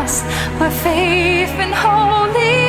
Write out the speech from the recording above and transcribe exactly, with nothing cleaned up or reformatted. lost my faith in holy